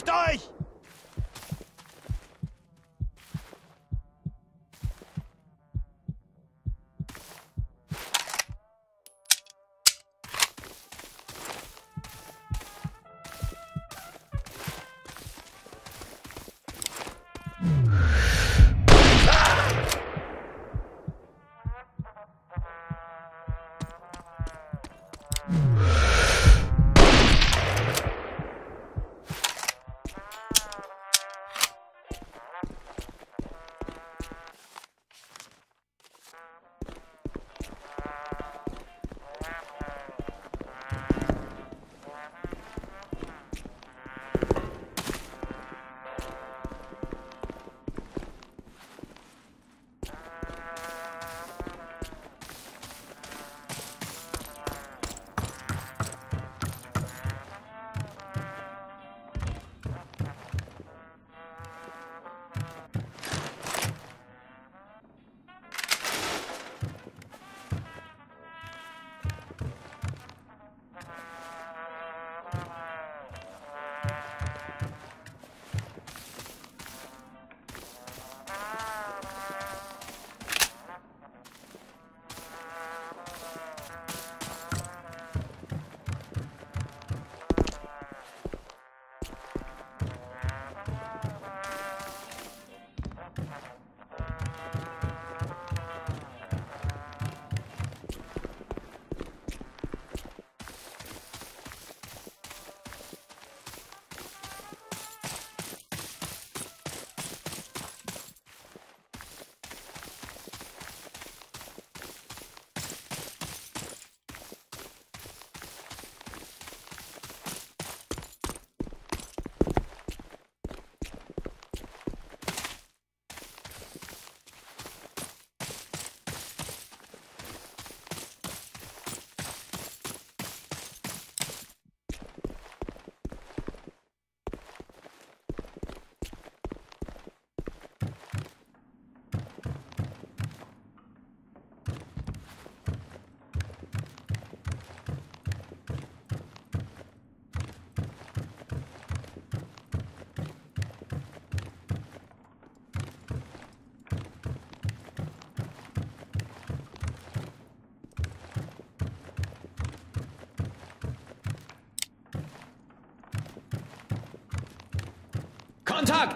Verteidigt euch! Kontakt!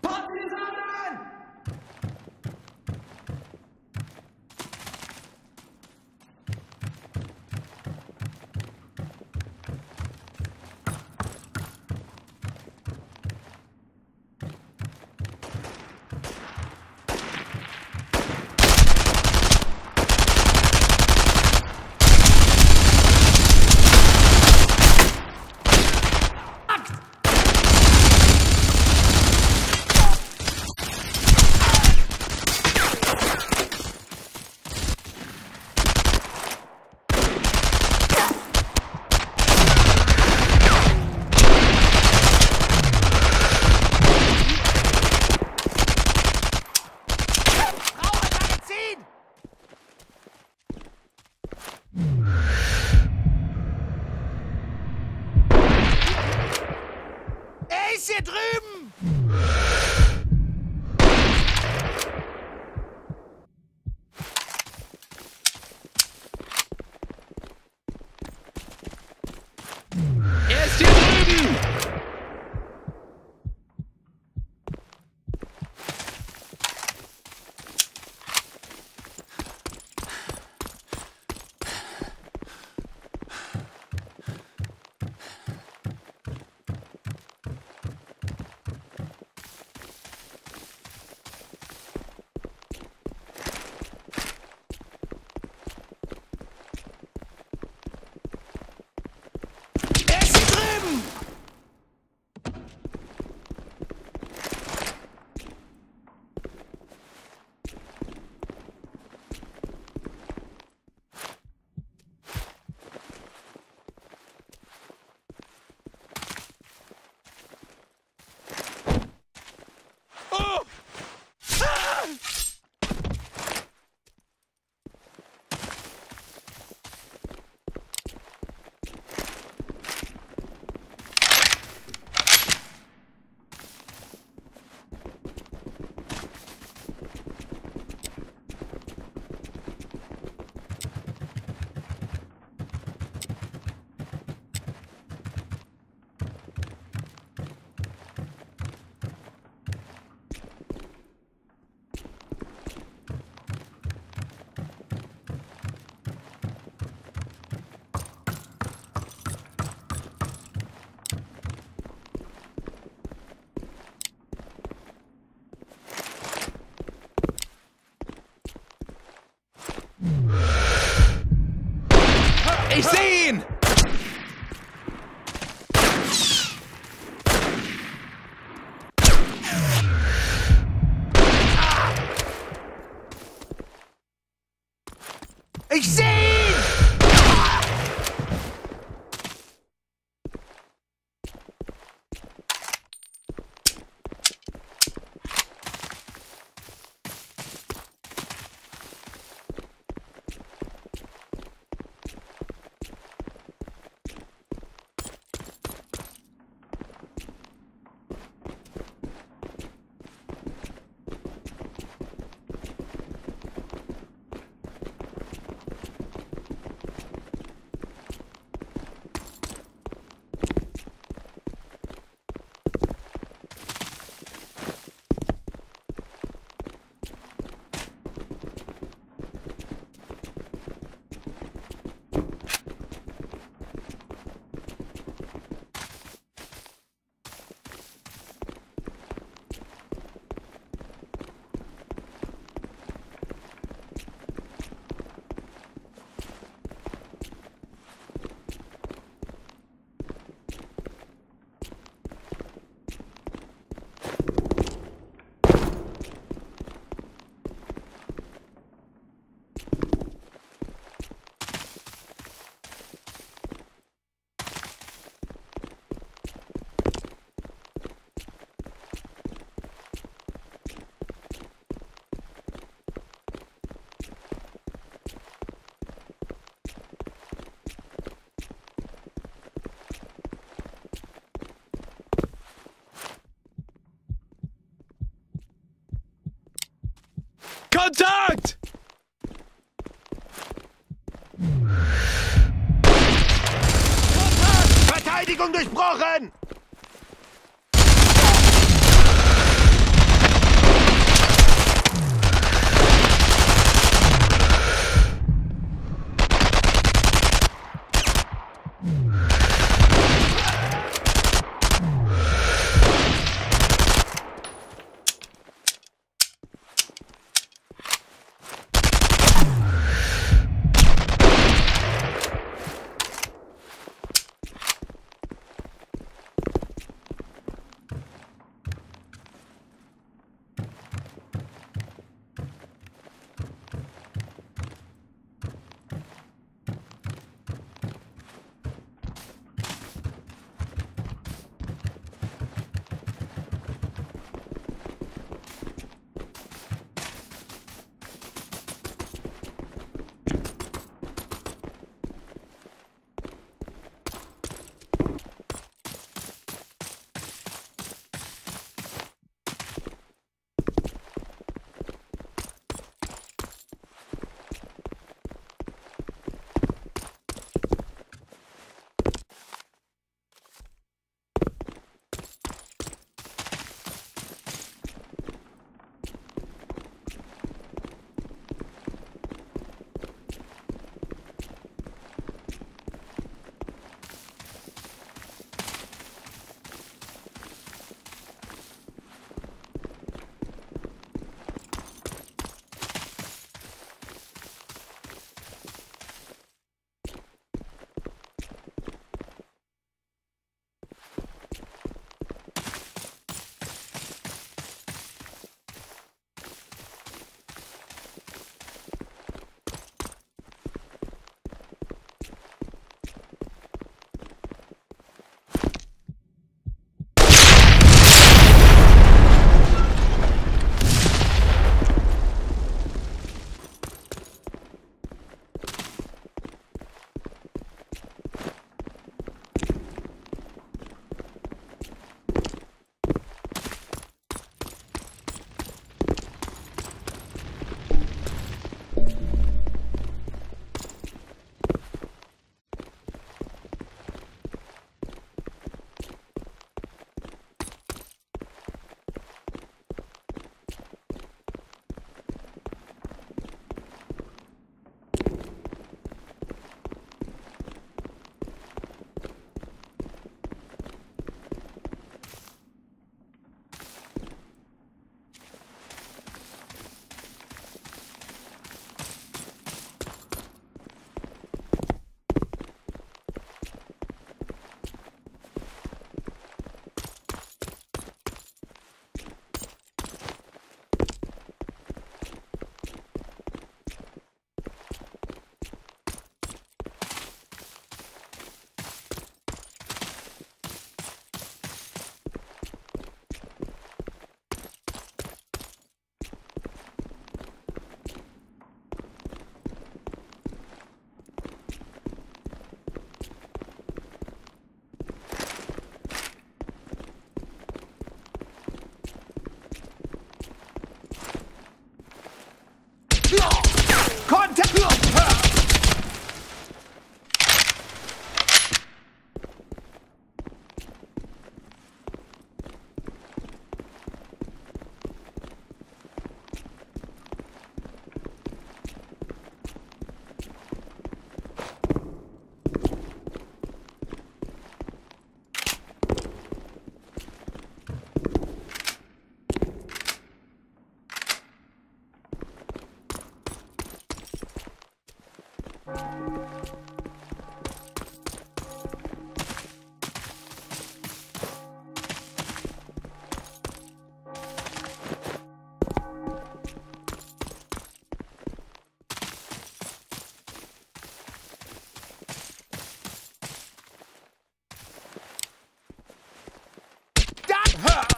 Partisanen! Contact! Contact! Verteidigung durchbrochen!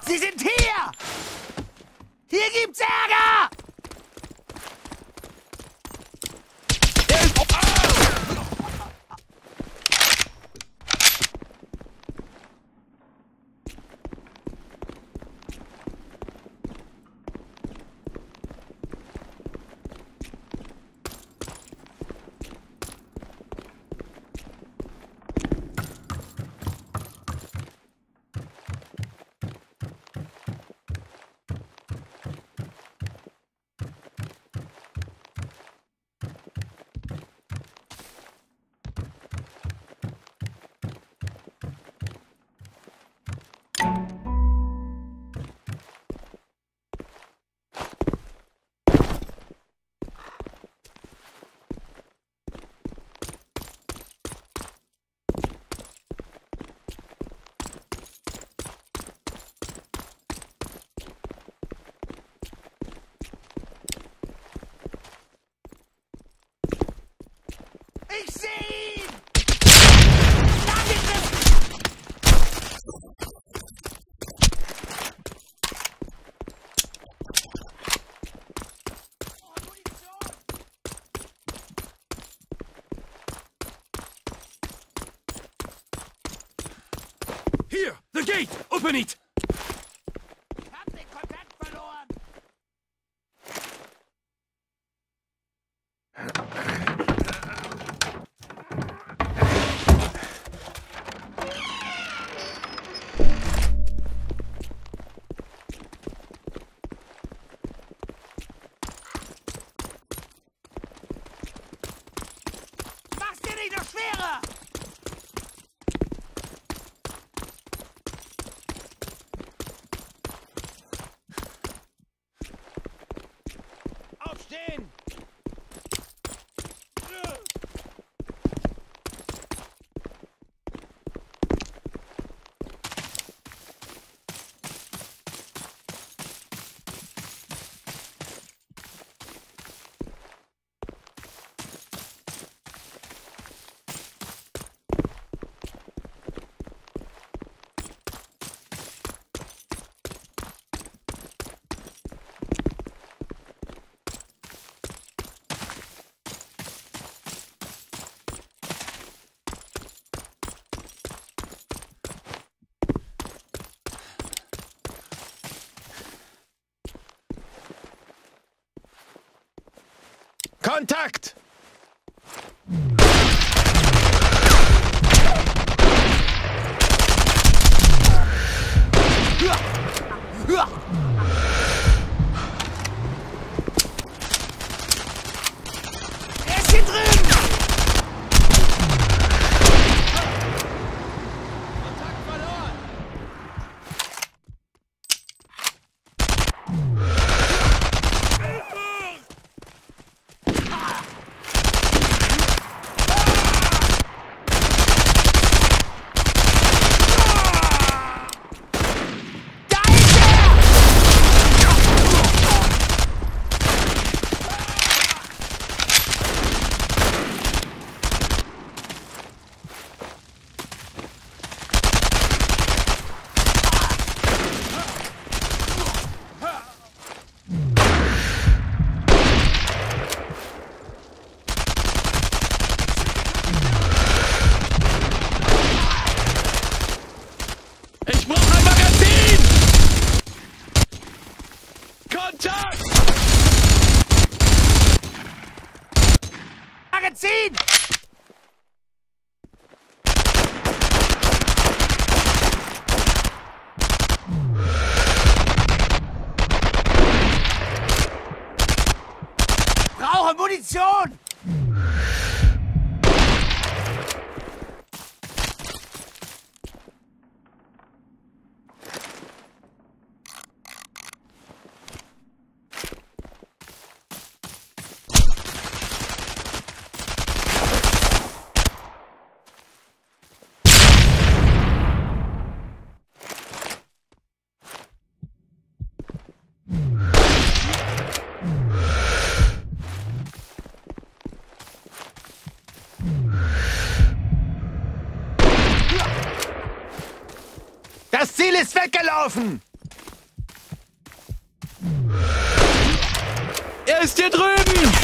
Sie sind hier! Hier gibt's Ärger! Here, the gate! Open it! Contact! Munition! Das Ziel ist weggelaufen! Er ist hier drüben!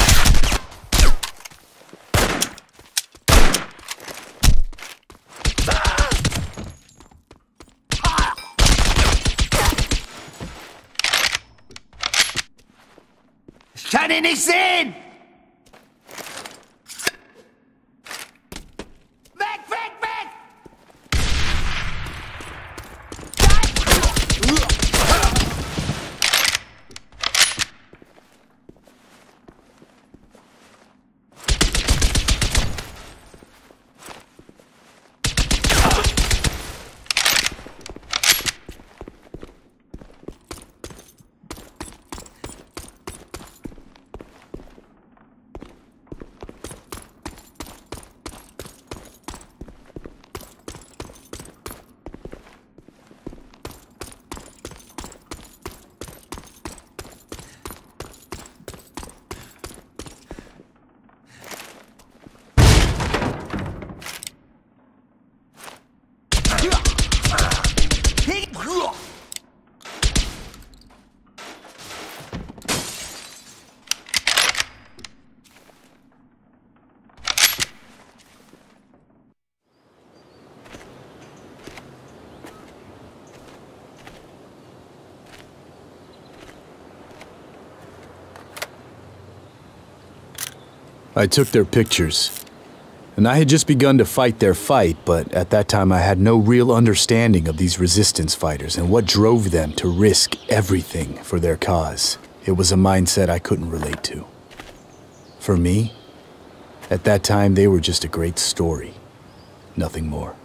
Ich kann ihn nicht sehen! I took their pictures. And I had just begun to fight their fight, but at that time I had no real understanding of these resistance fighters and what drove them to risk everything for their cause. It was a mindset I couldn't relate to. For me, at that time they were just a great story, nothing more.